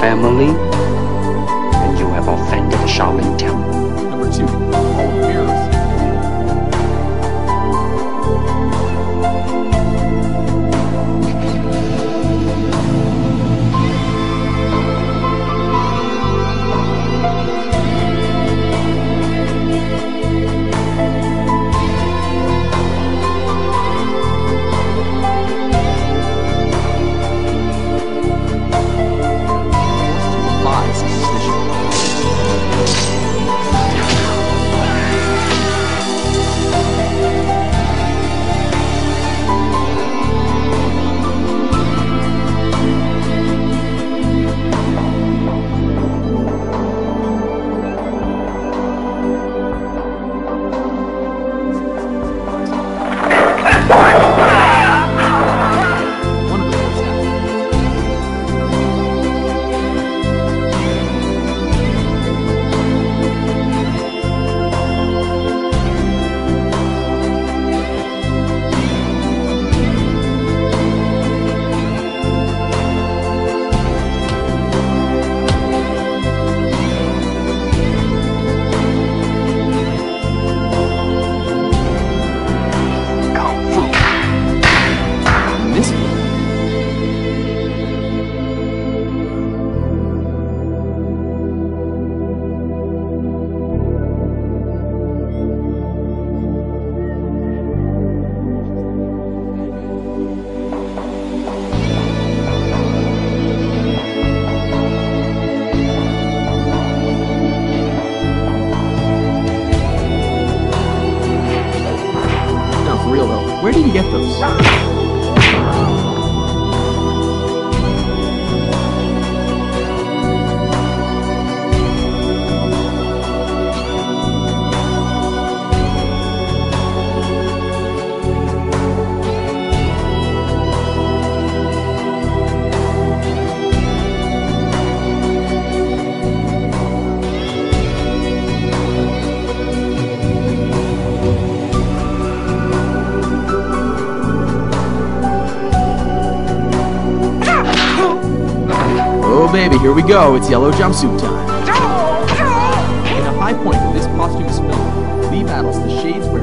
family, and you have offended Shaolin Temple. Number two, all of the earth. Where did you get those? Baby, here we go. It's yellow jumpsuit time. In a high point of this posthumous film, Lee battles the shades.